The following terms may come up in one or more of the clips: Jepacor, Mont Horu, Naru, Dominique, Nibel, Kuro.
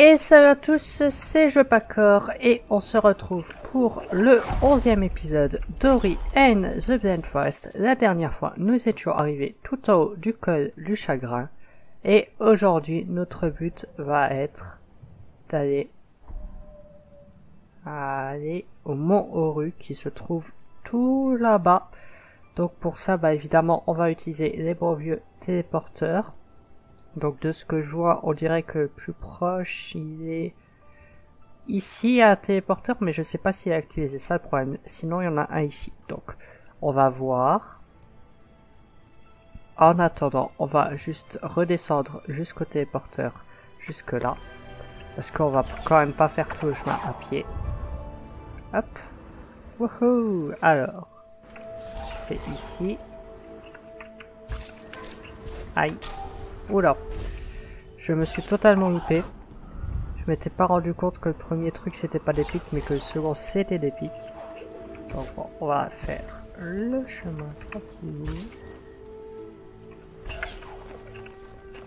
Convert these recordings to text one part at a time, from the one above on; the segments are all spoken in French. Et salut à tous, c'est Jepacor et on se retrouve pour le 11e épisode d'Ori and the Blind Forest. La dernière fois, nous étions arrivés tout en haut du col du chagrin. Et aujourd'hui, notre but va être d'aller au Mont Horu qui se trouve tout là-bas. Donc pour ça, évidemment, on va utiliser les bons vieux téléporteurs. Donc de ce que je vois, on dirait que le plus proche, il est ici à un téléporteur, mais je sais pas s'il est activé, c'est ça le problème. Sinon, il y en a un ici. Donc, on va voir. En attendant, on va juste redescendre jusqu'au téléporteur, jusque là. Parce qu'on va quand même pas faire tout le chemin à pied. Hop. Wouhou. Alors, c'est ici. Aïe. Oula, je me suis totalement loupé. Je m'étais pas rendu compte que le premier truc c'était pas des pics, mais que le second c'était des pics. Donc bon, on va faire le chemin tranquille.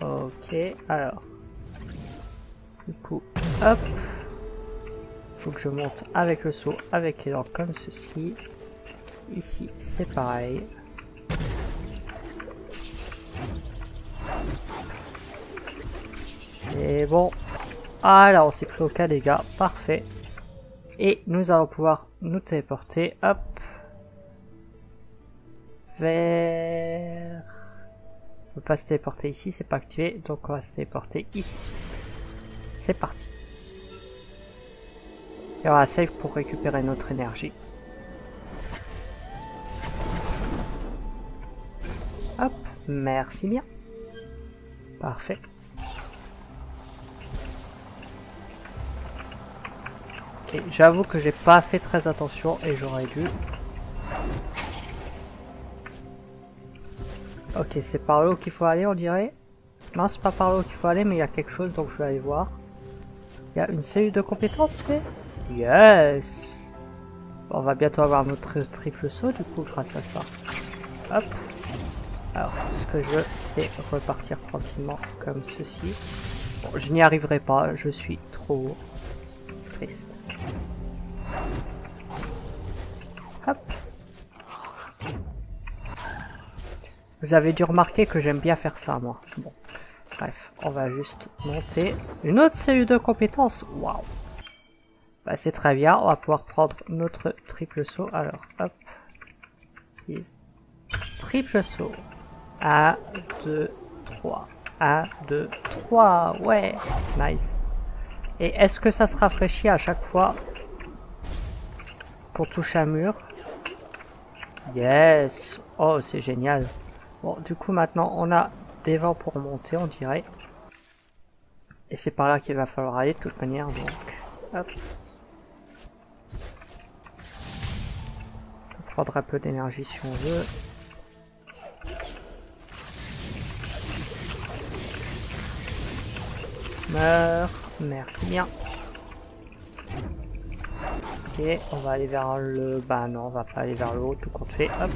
Ok, alors. Du coup, hop. Faut que je monte avec le seau, avec élan comme ceci. Ici, c'est pareil. Et bon, alors on s'est pris au cas les gars, parfait. Et nous allons pouvoir nous téléporter, hop, vers... On ne peut pas se téléporter ici, c'est pas activé, donc on va se téléporter ici. C'est parti. Et on va save pour récupérer notre énergie. Hop, merci bien. Parfait. J'avoue que j'ai pas fait très attention et j'aurais dû. Ok, c'est par là qu'il faut aller, on dirait. Non, c'est pas par là qu'il faut aller, mais il y a quelque chose, donc je vais aller voir. Il y a une cellule de compétences, c'est... Yes! On va bientôt avoir notre triple saut, du coup, grâce à ça. Hop. Alors, ce que je veux, c'est repartir tranquillement comme ceci. Bon, je n'y arriverai pas, je suis trop haut. C'est triste. Hop. Vous avez dû remarquer que j'aime bien faire ça, moi. Bon, bref, on va juste monter. Une autre cellule de compétences. Waouh. Bah, c'est très bien. On va pouvoir prendre notre triple saut. Alors, hop. Triple saut. 1, 2, 3. 1, 2, 3. Ouais. Nice. Et est-ce que ça se rafraîchit à chaque fois qu'on touche un mur? Yes! Oh, c'est génial! Bon, du coup, maintenant, on a des vents pour monter, on dirait. Et c'est par là qu'il va falloir aller, de toute manière, donc... Hop. On peut prendre un peu d'énergie si on veut. Meurs! Merci bien. Ok, on va aller vers le... Bah non, on va pas aller vers le haut, tout compte fait. Hop.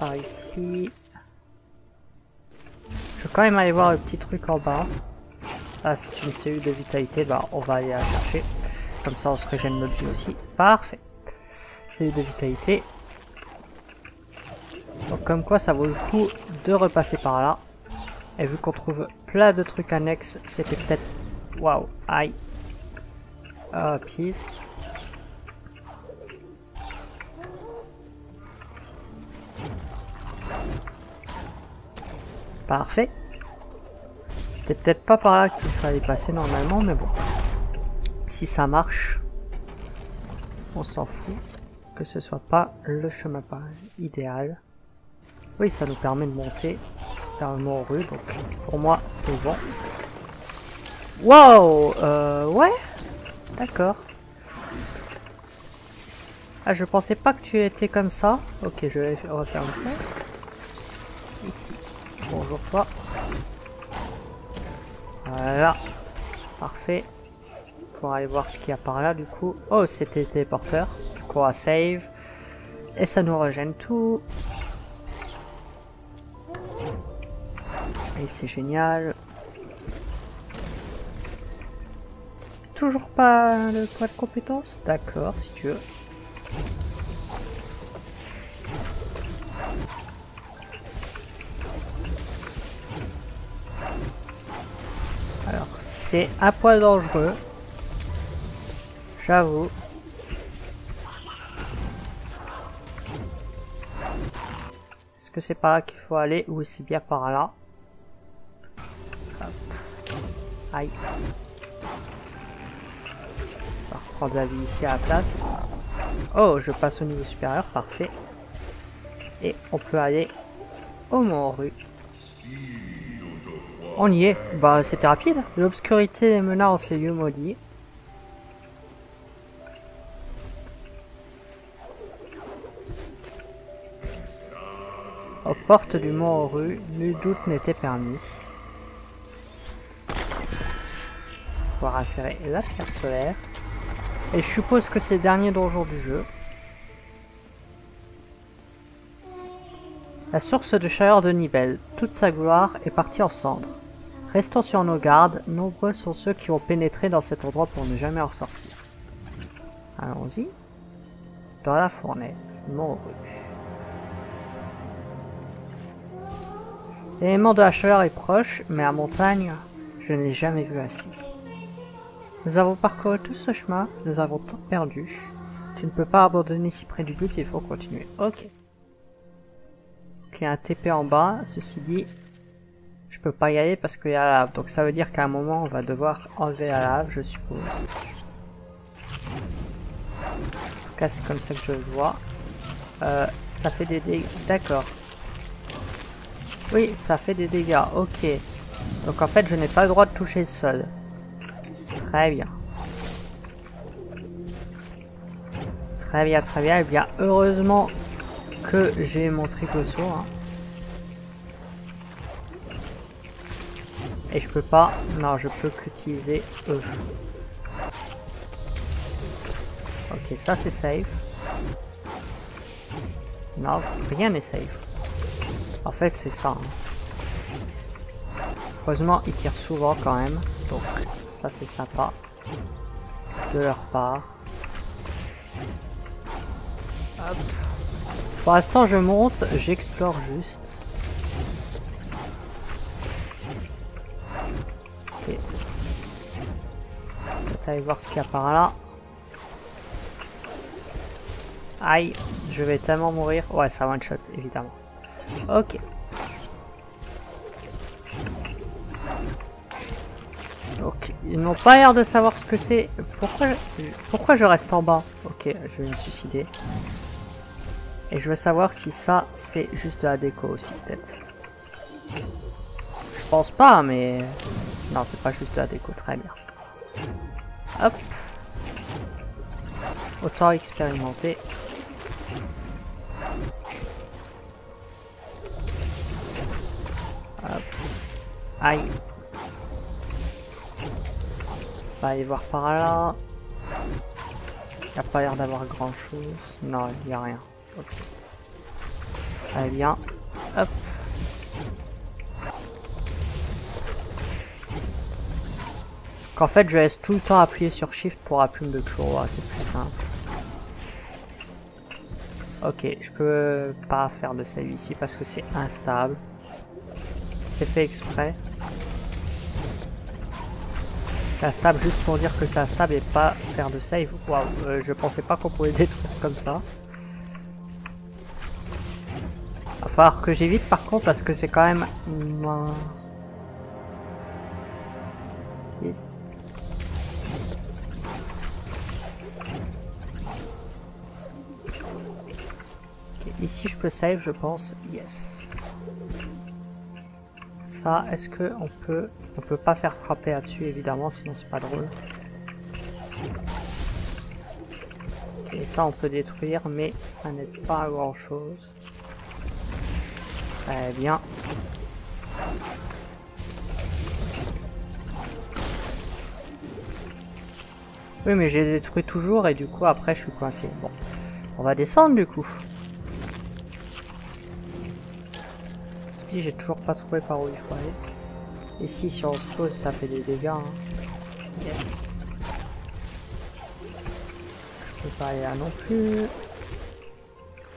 Par ici. Je vais quand même aller voir le petit truc en bas. Ah, c'est une cellule de vitalité. Bah, on va aller la chercher. Comme ça, on se régène notre vie aussi. Parfait. Cellule de vitalité. Donc, comme quoi, ça vaut le coup de repasser par là. Et vu qu'on trouve plein de trucs annexes, c'était peut-être... Waouh, aïe. Oh, peace. Parfait. C'était peut-être pas par là qu'il fallait passer normalement, mais bon. Si ça marche, on s'en fout. Que ce soit pas le chemin idéal. Oui, ça nous permet de monter. Carrément en rue, donc pour moi c'est bon. Wow, ouais, d'accord. Ah, je pensais pas que tu étais comme ça. Ok, je vais refaire comme ça. Ici, bonjour toi. Voilà, parfait. Pour aller voir ce qu'il y a par là, du coup. Oh, c'était téléporteur. Du coup, on va save et ça nous regène tout. Et c'est génial. Toujours pas le poids de compétence? D'accord, si tu veux. Alors, c'est un poids dangereux. J'avoue. Est-ce que c'est par là qu'il faut aller? Oui, c'est bien par là. Hop. Aïe. On va reprendre la vie ici à la place. Oh, je passe au niveau supérieur, parfait. Et on peut aller au Mont Horu. On y est. Bah, c'était rapide. L'obscurité mena en ces lieux maudits. Aux portes du Mont Horu, nul doute n'était permis. On va insérer la pierre solaire. Et je suppose que c'est le dernier donjon du jeu. La source de chaleur de Nibel, toute sa gloire, est partie en cendres. Restons sur nos gardes, nombreux sont ceux qui ont pénétré dans cet endroit pour ne jamais en sortir. Allons-y. Dans la fournaise, Mont Horu. L'élément de la chaleur est proche, mais à montagne, je n'ai jamais vu ainsi. Nous avons parcouru tout ce chemin, nous avons tant perdu. Tu ne peux pas abandonner si près du but, il faut continuer. Ok. Il y a un TP en bas, ceci dit, je peux pas y aller parce qu'il y a la lave. Donc ça veut dire qu'à un moment on va devoir enlever la lave, je suppose. En tout cas c'est comme ça que je le vois. Ça fait des dégâts, d'accord. Oui, ça fait des dégâts, ok. Donc en fait je n'ai pas le droit de toucher le sol. Très bien. Très bien, très bien, et bien heureusement que j'ai mon tricosso hein. Et je peux pas, non je peux qu'utiliser eux. Ok, ça c'est safe. Non, rien n'est safe. En fait c'est ça hein. Heureusement ils tirent souvent quand même. Donc ça c'est sympa de leur part. Hop. Pour l'instant, je monte, j'explore juste. Ok. On va aller voir ce qu'il y a par là. Aïe, je vais tellement mourir. Ouais, ça one shot, évidemment. Ok. Ok, ils n'ont pas l'air de savoir ce que c'est. Pourquoi je reste en bas? Ok, je vais me suicider. Et je veux savoir si ça, c'est juste de la déco aussi, peut-être. Je pense pas, mais... Non, c'est pas juste de la déco, très bien. Hop. Autant expérimenter. Hop. Aïe. On va aller voir par là. Il n'y a pas l'air d'avoir grand-chose. Non, il n'y a rien. Okay. Très bien. Hop. Qu'en fait, je laisse tout le temps appuyer sur Shift pour la plume de Kuro. C'est plus simple. Ok, je peux pas faire de celui-ci parce que c'est instable. C'est fait exprès. C'est instable juste pour dire que c'est instable et pas faire de save. Waouh, je pensais pas qu'on pouvait détruire comme ça. Va falloir que j'évite par contre parce que c'est quand même okay, ici je peux save je pense. Yes. Ça est-ce que on peut pas faire frapper là-dessus évidemment sinon c'est pas drôle. Et ça on peut détruire mais ça n'aide pas à grand chose. Très bien. Oui mais j'ai détruit toujours et du coup après je suis coincé. Bon. On va descendre du coup. dit, j'ai toujours pas trouvé par où il faut aller. Et si on se pose, ça fait des dégâts. Hein. Yes. Je peux pas aller là non plus.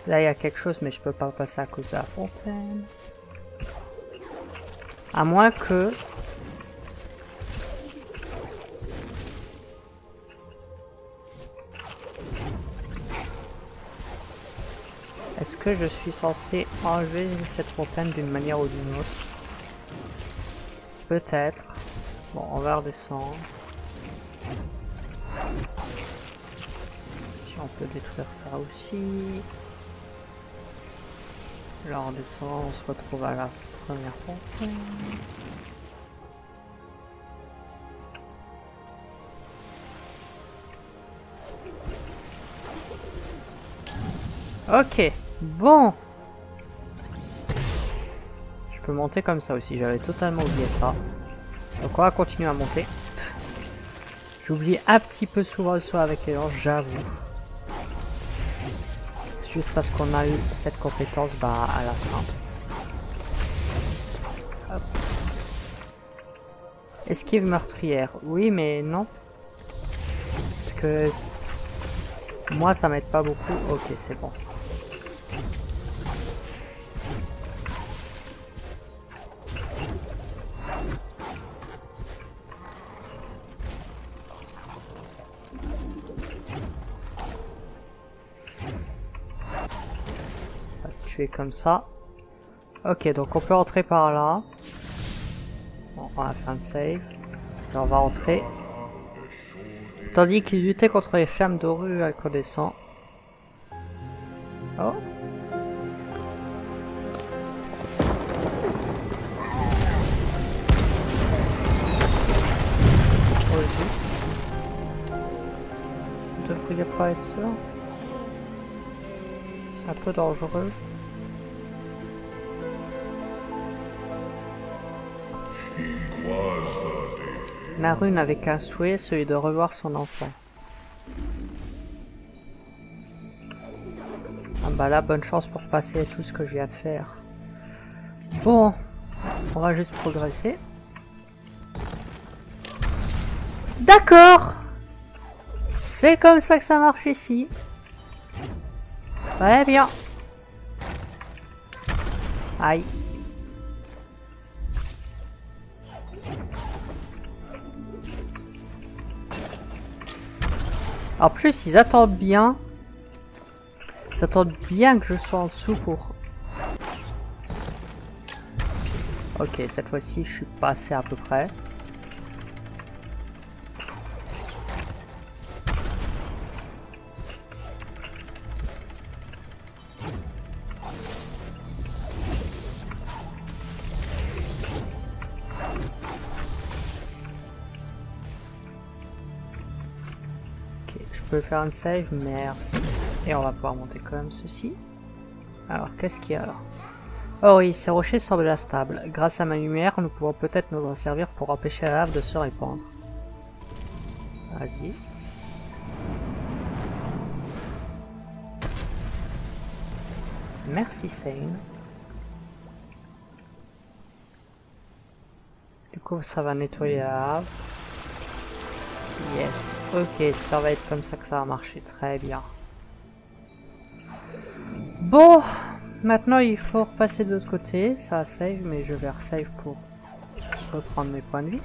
Là, il y a quelque chose, mais je peux pas passer à cause de la fontaine. À moins que... Est-ce que je suis censé enlever cette fontaine d'une manière ou d'une autre? Peut-être. Bon, on va redescendre. Si on peut détruire ça aussi. Là, on descend, on se retrouve à la première fontaine. Ok, bon. Je peux monter comme ça aussi, j'avais totalement oublié ça. Donc on va continuer à monter. J'oublie un petit peu souvent le saut avec les hanches, j'avoue. C'est juste parce qu'on a eu cette compétence bah, à la fin. Hop. Esquive meurtrière, oui mais non. Parce que moi ça m'aide pas beaucoup, ok c'est bon. Comme ça. Ok, donc on peut entrer par là. Bon, on va faire un save. Et on va entrer. Tandis qu'il luttait contre les flammes d'Horu à qu'on descend. Oh. Vous devriez pas être sûr. C'est un peu dangereux. Naru n'avait qu'un souhait, celui de revoir son enfant. Ah bah là, bonne chance pour passer tout ce que je viens de faire. Bon, on va juste progresser. D'accord! C'est comme ça que ça marche ici. Très bien. Aïe. En plus, ils attendent bien. Ils attendent bien que je sois en dessous pour... Ok, cette fois-ci, je suis passé à peu près. Je peux faire une save, merci. Et on va pouvoir monter comme ceci. Alors, qu'est-ce qu'il y a là? Oh oui, ces rochers semblent instables. Grâce à ma lumière, nous pouvons peut-être nous en servir pour empêcher la lave de se répandre. Vas-y. Merci, Sane. Du coup, ça va nettoyer la lave. Yes, ok, ça va être comme ça que ça va marcher, très bien. Bon, maintenant il faut repasser de l'autre côté, ça save, mais je vais resave pour reprendre mes points de vie.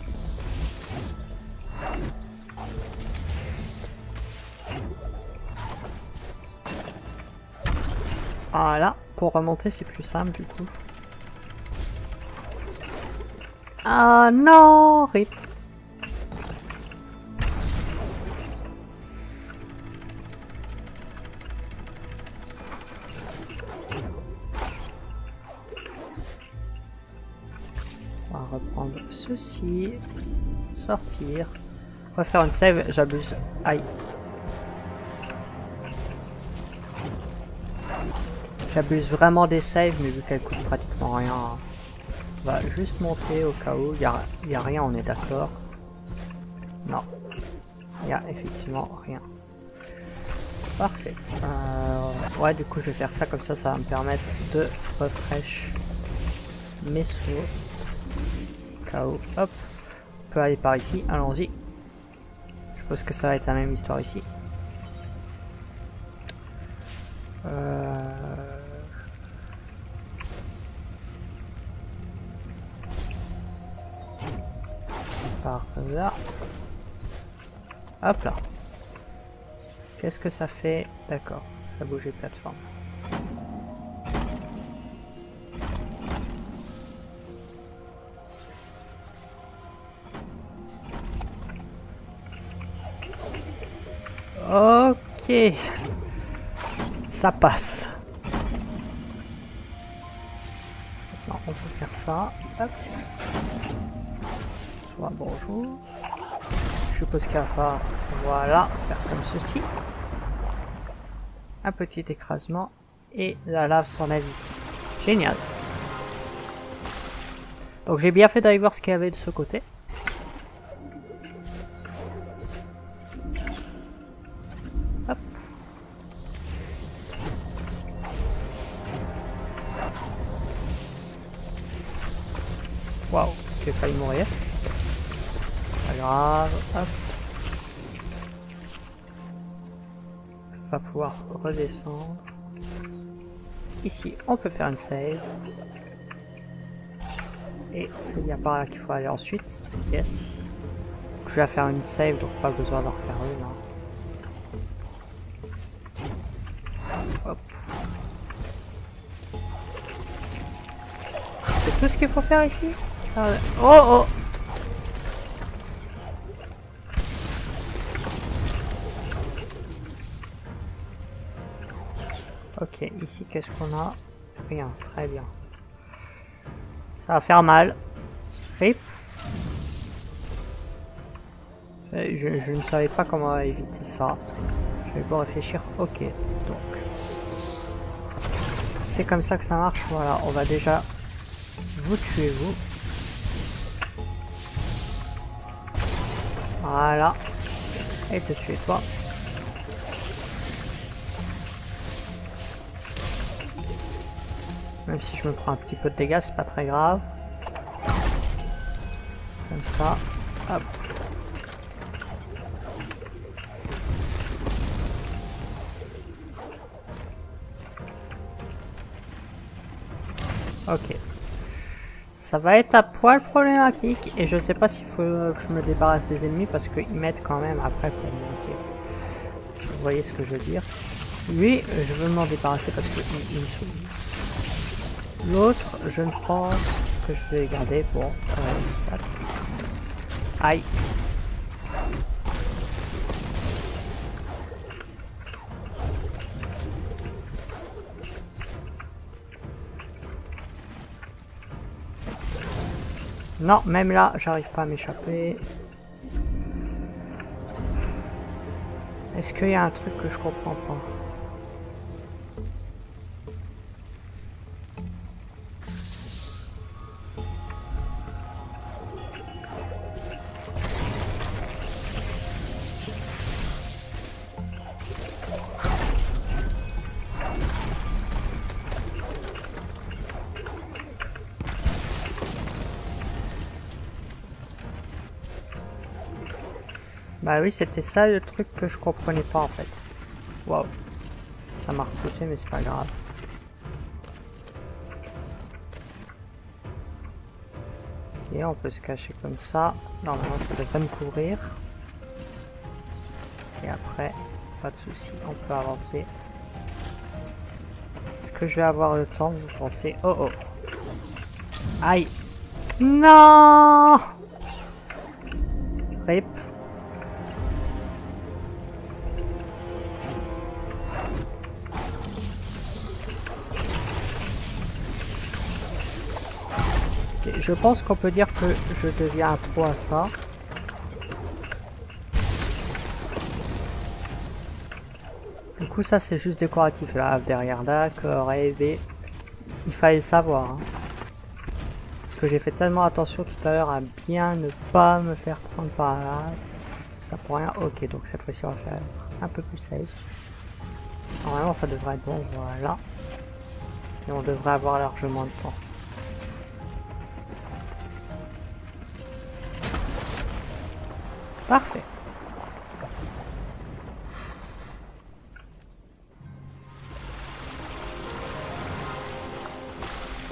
Voilà, pour remonter c'est plus simple du coup. Ah non, rip. Reprendre ceci, sortir, refaire une save, j'abuse, aïe. J'abuse vraiment des saves, mais vu qu'elles coûtent pratiquement rien, on va juste monter au cas où, il n'y a rien, on est d'accord. Non, il n'y a effectivement rien. Parfait. Ouais, du coup je vais faire ça, comme ça, ça va me permettre de refresh. Messou. K.O. Hop. On peut aller par ici. Allons-y. Je pense que ça va être la même histoire ici. Par là. Hop là. Qu'est-ce que ça fait? D'accord. Ça bouge les plateformes. Ok. Ça passe. Maintenant, on peut faire ça. Hop. Soit bonjour. Je suppose qu'il va falloir, voilà, faire comme ceci. Un petit écrasement et la lave s'enlève ici. Génial. Donc j'ai bien fait d'aller voir ce qu'il y avait de ce côté. Hop. Waouh, j'ai failli mourir. Pas grave. Hop. Va pouvoir redescendre. Ici, on peut faire une save. Et c'est bien par là qu'il faut aller ensuite. Yes. Je vais faire une save, donc pas besoin d'en refaire une. Hein. Hop. C'est tout ce qu'il faut faire ici. Oh oh. Ok, ici qu'est-ce qu'on a? Rien, très bien. Ça va faire mal. Rip. Je ne savais pas comment éviter ça. Je vais pas réfléchir. Ok, donc. C'est comme ça que ça marche. Voilà, on va déjà vous tuer vous. Voilà. Et te tuer toi. Même si je me prends un petit peu de dégâts, c'est pas très grave. Comme ça. Hop. Ok. Ça va être à poil problématique. Et je sais pas s'il faut que je me débarrasse des ennemis parce qu'ils m'aident quand même après pour monter. Si vous voyez ce que je veux dire. Lui, je veux m'en débarrasser parce qu'il me saoule. L'autre, je ne pense que je vais garder pour... aïe. Non, même là, j'arrive pas à m'échapper. Est-ce qu'il y a un truc que je comprends pas ? Bah oui, c'était ça le truc que je comprenais pas en fait. Waouh. Ça m'a repoussé, mais c'est pas grave. Ok, on peut se cacher comme ça. Normalement, ça devrait me couvrir. Et après, pas de souci, on peut avancer. Est-ce que je vais avoir le temps, vous pensez? Oh oh. Aïe. Non. Rip. Je pense qu'on peut dire que je deviens un pro à ça. Du coup, ça c'est juste décoratif là, derrière là, corps et B. Il fallait savoir. Hein. Parce que j'ai fait tellement attention tout à l'heure à bien ne pas me faire prendre par là. Ça pour rien. Ok, donc cette fois-ci on va faire un peu plus safe. Normalement ça devrait être bon, voilà. Et on devrait avoir largement de temps. Parfait.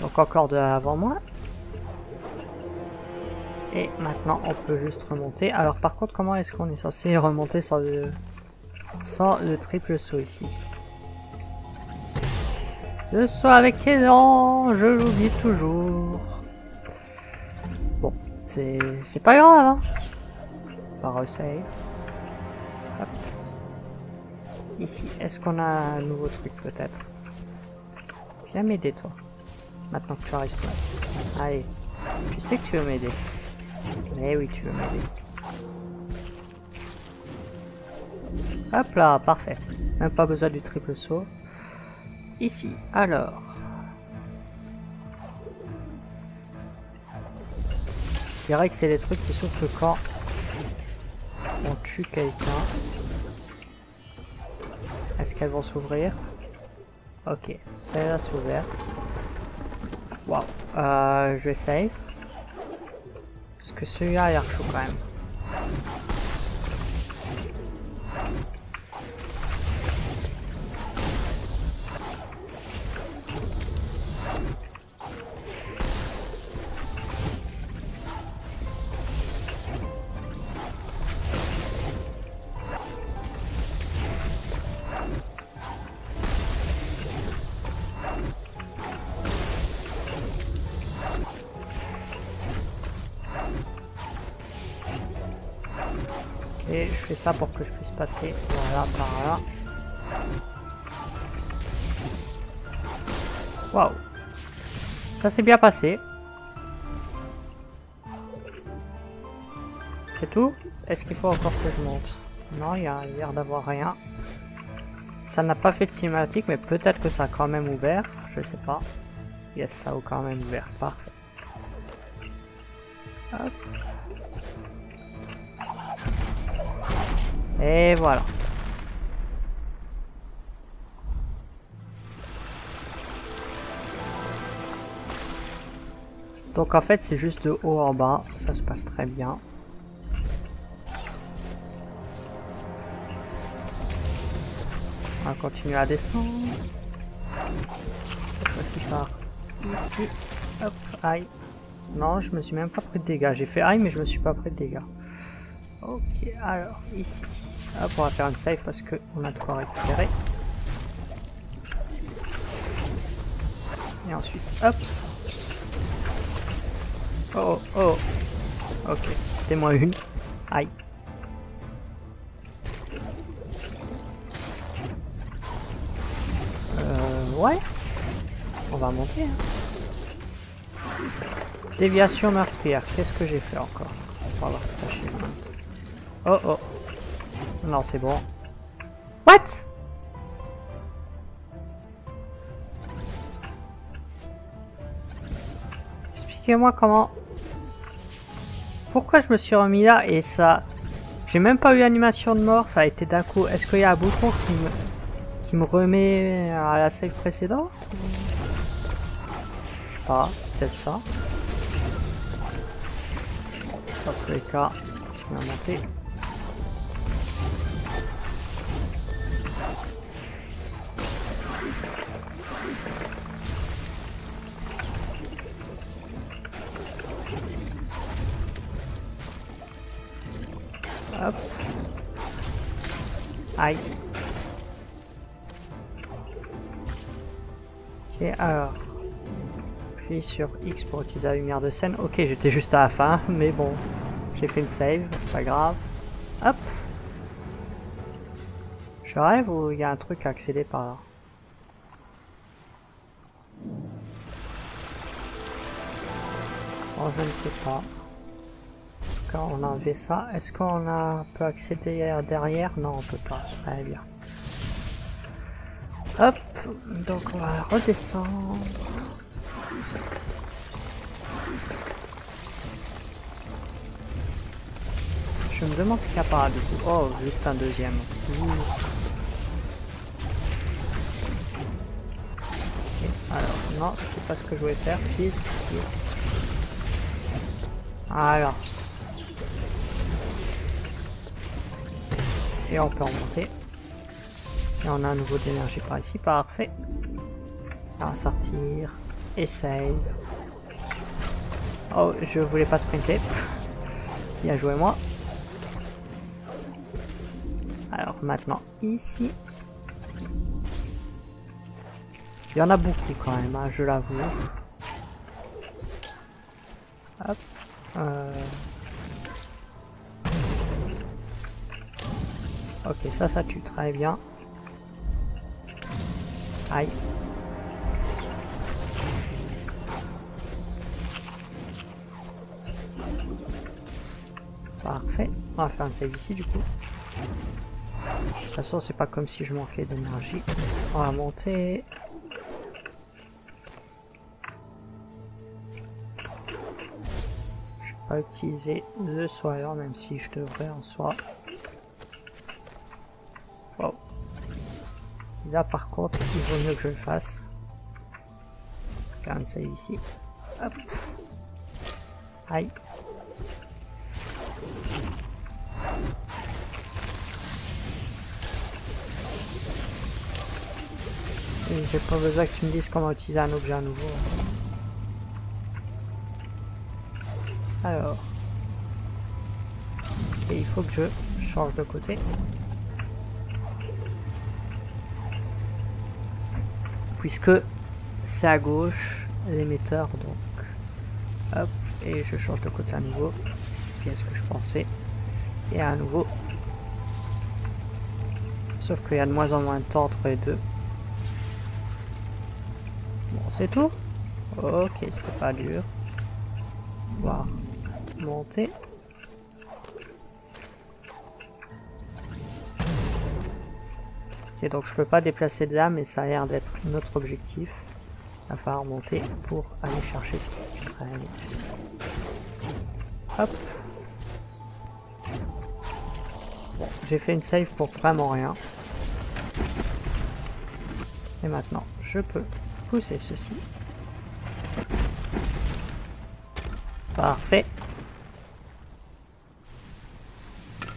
Donc encore de avant moi. Et maintenant on peut juste remonter. Alors par contre, comment est-ce qu'on est censé remonter sans le triple saut ici? Le saut avec élan, je l'oublie toujours. Bon, c'est pas grave, hein. On va resave. Hop. Ici, est-ce qu'on a un nouveau truc peut-être? Viens m'aider toi. Maintenant que tu as respawn. Allez, tu sais que tu veux m'aider. Mais oui, tu veux m'aider. Hop là, parfait. Même pas besoin du triple saut. Ici, alors. Je dirais que c'est des trucs qui s'ouvrent quand on tue quelqu'un. Est-ce qu'elles vont s'ouvrir? Ok, celle-là s'est ouverte. Waouh, je vais save. Parce que celui-là a l'air chaud quand même. Et je fais ça pour que je puisse passer, voilà, par là. Waouh, ça s'est bien passé. C'est tout? Est-ce qu'il faut encore que je monte? Non, il y a l'air d'avoir rien. Ça n'a pas fait de cinématique, mais peut-être que ça a quand même ouvert. Je sais pas. Yes, ça a quand même ouvert. Parfait. Hop. Et voilà. Donc en fait c'est juste de haut en bas, ça se passe très bien. On va continuer à descendre. Cette fois-ci par ici. Hop, aïe. Non, je me suis même pas pris de dégâts. J'ai fait aïe mais je me suis pas pris de dégâts. Ok, alors ici. Hop, on va faire une save parce qu'on a de quoi récupérer. Et ensuite, hop. Oh, oh. Ok, c'était moins une. Aïe. Ouais. On va monter. Hein. Déviation meurtrière. Qu'est-ce que j'ai fait encore? On va voir si ça chine. Oh, oh. Non, c'est bon. What? Expliquez-moi comment... Pourquoi je me suis remis là et ça... J'ai même pas eu l'animation de mort, ça a été d'un coup. Est-ce qu'il y a un bouton qui me remet à la save précédente? Je sais pas, c'est peut-être ça. Dans tous les cas, je vais monter. Hop. Aïe. Ok, alors. Puis sur X pour utiliser la lumière de scène. Ok, j'étais juste à la fin, mais bon. J'ai fait une save, c'est pas grave. Hop. Je rêve ou il y a un truc à accéder par là? Bon, je ne sais pas. Quand on a enlevé ça, est-ce qu'on peut accéder derrière? Non, on peut pas. Très bien. Hop, donc on va redescendre. Je me demande s'il n'y a pas du coup. Oh, juste un deuxième. Okay. Alors, non, c'est pas ce que je voulais faire. Please. Alors. et on peut remonter. Et on a un nouveau d'énergie par ici, parfait. On va sortir, essaye. Oh, je voulais pas sprinter. Bien joué moi. Alors maintenant ici. Il y en a beaucoup quand même, hein, je l'avoue. Hop. Ok, ça tue très bien. Aïe. Parfait. On va faire un save ici du coup. De toute façon, c'est pas comme si je manquais d'énergie. On va monter. Je vais pas utiliser le soyeur, même si je devrais en soi. Wow. Là par contre, il vaut mieux que je le fasse. Faire un save ici. Hop. Aïe. J'ai pas besoin que tu me dises comment utiliser un objet à nouveau. Alors. Et il faut que je change de côté. Puisque c'est à gauche l'émetteur, donc. Hop, et je change de côté à nouveau. Bien ce que je pensais. Et à nouveau. Sauf qu'il y a de moins en moins de temps entre les deux. C'est tout? Ok, c'était pas dur. On va monter. Ok, donc je peux pas déplacer de là, mais ça a l'air d'être notre objectif. Il va falloir monter pour aller chercher ce train. Hop. Bon, j'ai fait une save pour vraiment rien. Et maintenant, je peux... c'est ceci. Parfait. Il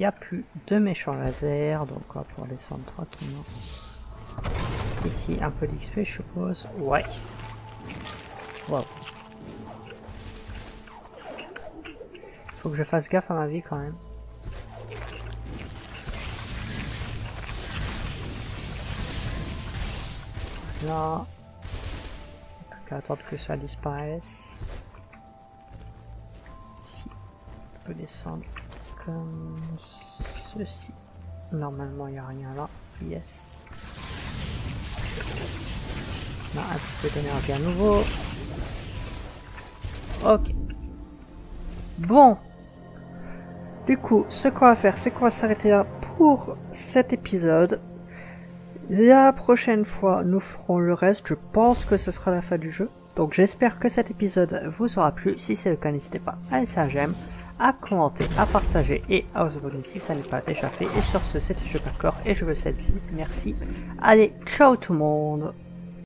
n'y a plus de méchants lasers, donc on va pouvoir descendre tranquillement. Ici, un peu d'XP, je suppose. Ouais. Wow. Faut que je fasse gaffe à ma vie quand même. Là, il n'y a plus qu'à attendre que ça disparaisse. Ici, on peut descendre comme ceci. Normalement, il n'y a rien là. Yes. On a un petit peu d'énergie à nouveau. Ok. Bon. Du coup, ce qu'on va faire, c'est qu'on va s'arrêter là pour cet épisode. La prochaine fois, nous ferons le reste. Je pense que ce sera la fin du jeu. Donc j'espère que cet épisode vous aura plu. Si c'est le cas, n'hésitez pas à laisser un j'aime, à commenter, à partager et à vous abonner si ça n'est pas déjà fait. Et sur ce, c'était Jepacor et je vous salue. Merci. Allez, ciao tout le monde.